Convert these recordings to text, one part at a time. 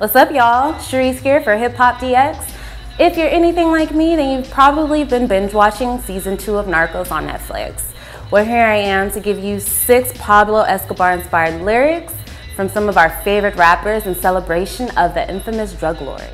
What's up, y'all? Cherise here for Hip Hop DX. If you're anything like me, then you've probably been binge watching season 2 of Narcos on Netflix. Well, here I am to give you 6 Pablo Escobar inspired lyrics from some of our favorite rappers in celebration of the infamous drug lord.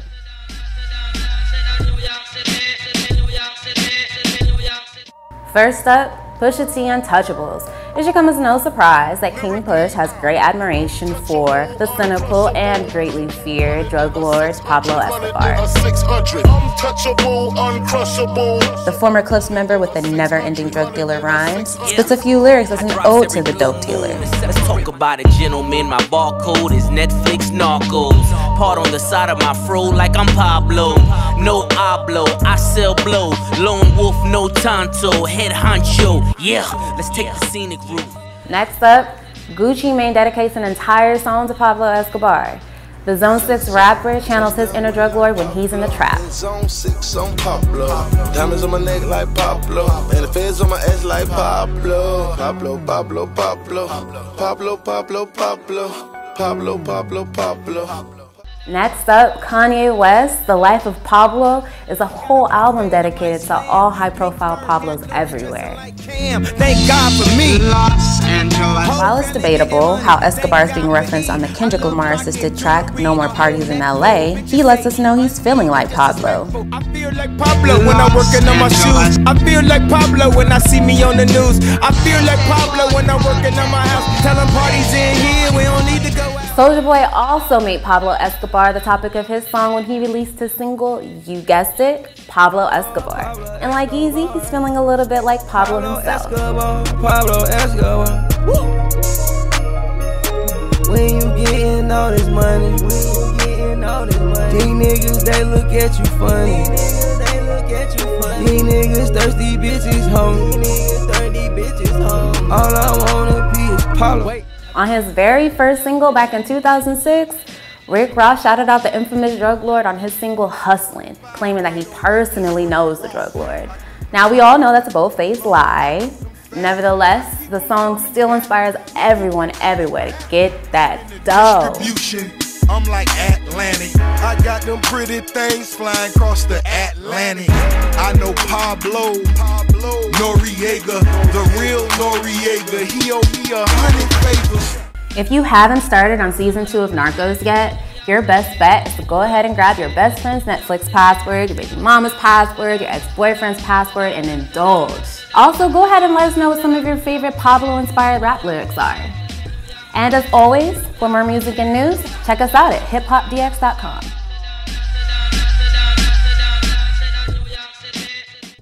First up, Pusha T and Touchables. It should come as no surprise that King Push has great admiration for the cynical and greatly feared drug lord Pablo Escobar. The former Cliffs member with the never-ending drug dealer rhymes spits a few lyrics as an ode to the dope dealer. Let's talk about a gentleman, my barcode is Netflix Narcos. Part on the side of my fro like I'm Pablo. No hablo, I sell blow. Lone wolf, no tonto, head honcho. Yeah, let's take the scenic. Next up, Gucci Mane dedicates an entire song to Pablo Escobar. The Zone 6 rapper channels his inner drug lord when he's in the trap. Zone 6 on Pablo. Diamonds on my neck like Pablo. And the feds on my ass like Pablo. Pablo, Pablo, Pablo. Pablo, Pablo, Pablo. Pablo, Pablo, Pablo. Next up, Kanye West, The Life of Pablo is a whole album dedicated to all high-profile Pablos everywhere. Thank God for me. While it's debatable how Escobar is being referenced on the Kendrick Lamar-assisted track No More Parties in L.A., he lets us know he's feeling like Pablo. I feel like Pablo when I'm working on my shoes. I feel like Pablo when I see me on the news. I feel like Pablo when I'm working on my house. Tell them parties in here, we don't need to go out. Soulja Boy also made Pablo Escobar the topic of his song when he released his single, You Guessed It, Pablo Escobar. And like Easy, he's feeling a little bit like Pablo himself. Pablo Escobar, when you getting all this money, these niggas, they look at you funny. These niggas thirsty bitches, homie. All I wanna be is Pablo. On his very first single back in 2006, Rick Ross shouted out the infamous drug lord on his single Hustlin', claiming that he personally knows the drug lord. Now we all know that's a bold-faced lie. Nevertheless, the song still inspires everyone everywhere to get that dough. I'm like Atlantic. I got them pretty things flying across the Atlantic. I know Pablo, Noriega, the real Noriega. He owe me 100 favors. If you haven't started on season 2 of Narcos yet, your best bet is to go ahead and grab your best friend's Netflix password, your baby mama's password, your ex-boyfriend's password, and indulge. Also, go ahead and let us know what some of your favorite Pablo-inspired rap lyrics are. And as always, for more music and news, check us out at hiphopdx.com.